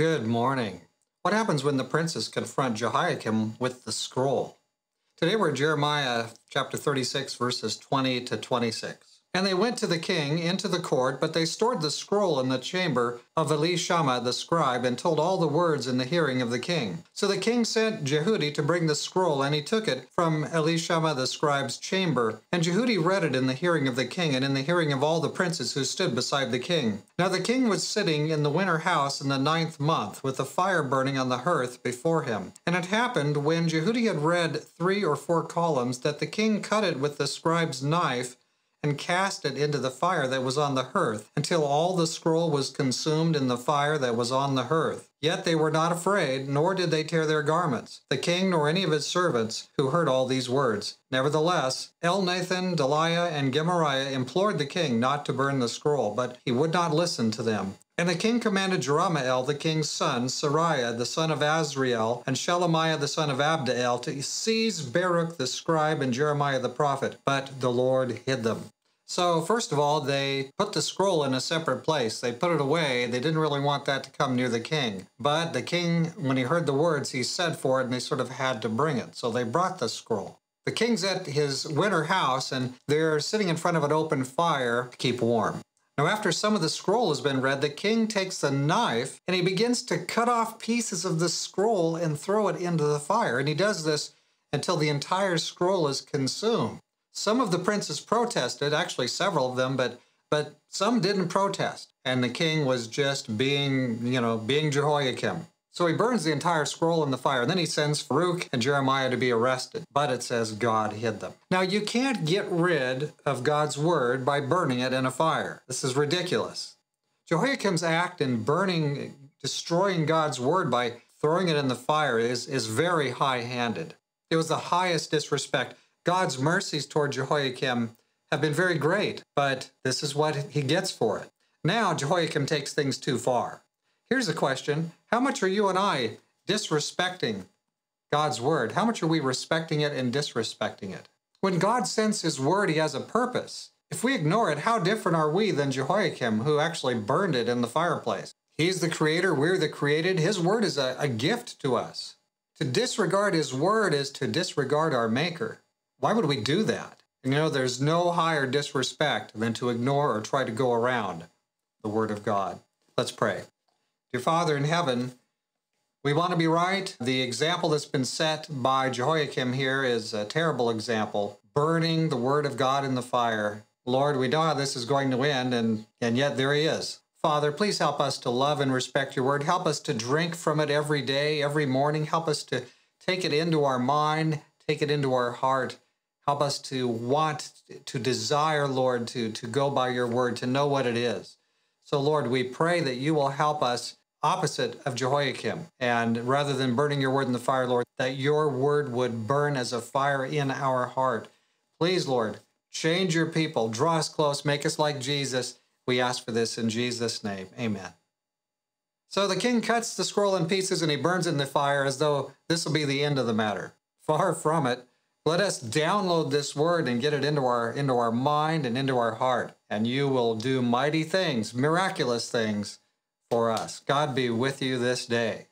Good morning. What happens when the princes confront Jehoiakim with the scroll? Today we're in Jeremiah chapter 36, verses 20 to 26. And they went to the king into the court, but they stored the scroll in the chamber of Elishama the scribe and told all the words in the hearing of the king. So the king sent Jehudi to bring the scroll, and he took it from Elishama the scribe's chamber. And Jehudi read it in the hearing of the king and in the hearing of all the princes who stood beside the king. Now the king was sitting in the winter house in the 9th month, with the fire burning on the hearth before him. And it happened when Jehudi had read 3 or 4 columns that the king cut it with the scribe's knife and cast it into the fire that was on the hearth, until all the scroll was consumed in the fire that was on the hearth. Yet they were not afraid, nor did they tear their garments, the king nor any of his servants, who heard all these words. Nevertheless, Elnathan, Delaiah, and Gemariah implored the king not to burn the scroll, but he would not listen to them. And the king commanded Jeramael, the king's son, Sariah, the son of Azrael, and Shelemiah, the son of Abdael, to seize Baruch the scribe and Jeremiah the prophet, but the Lord hid them. So, first of all, they put the scroll in a separate place. They put it away. They didn't really want that to come near the king. But the king, when he heard the words, he said for it, and they sort of had to bring it. So they brought the scroll. The king's at his winter house, and they're sitting in front of an open fire to keep warm. Now, after some of the scroll has been read, the king takes the knife and he begins to cut off pieces of the scroll and throw it into the fire. And he does this until the entire scroll is consumed. Some of the princes protested, actually several of them, but some didn't protest. And the king was just being Jehoiakim. So he burns the entire scroll in the fire, and then he sends Baruch and Jeremiah to be arrested. But it says God hid them. Now, you can't get rid of God's word by burning it in a fire. This is ridiculous. Jehoiakim's act in destroying God's word by throwing it in the fire is very high-handed. It was the highest disrespect. God's mercies toward Jehoiakim have been very great, but this is what he gets for it. Now, Jehoiakim takes things too far. Here's a question. How much are you and I disrespecting God's word? How much are we respecting it and disrespecting it? When God sends his word, he has a purpose. If we ignore it, how different are we than Jehoiakim, who actually burned it in the fireplace? He's the creator. We're the created. His word is a gift to us. To disregard his word is to disregard our maker. Why would we do that? You know, there's no higher disrespect than to ignore or try to go around the word of God. Let's pray. Dear Father in heaven, we want to be right. The example that's been set by Jehoiakim here is a terrible example, burning the word of God in the fire. Lord, we know how this is going to end, and yet there he is. Father, please help us to love and respect your word. Help us to drink from it every day, every morning. Help us to take it into our mind, take it into our heart. Help us to want, to desire, Lord, to go by your word, to know what it is. So, Lord, we pray that you will help us opposite of Jehoiakim, and rather than burning your word in the fire, Lord, that your word would burn as a fire in our heart. Please, Lord, change your people, draw us close, make us like Jesus. We ask for this in Jesus' name. Amen. So the king cuts the scroll in pieces and he burns it in the fire as though this will be the end of the matter. Far from it. Let us download this word and get it into our mind and into our heart, and you will do mighty things, miraculous things for us. God be with you this day.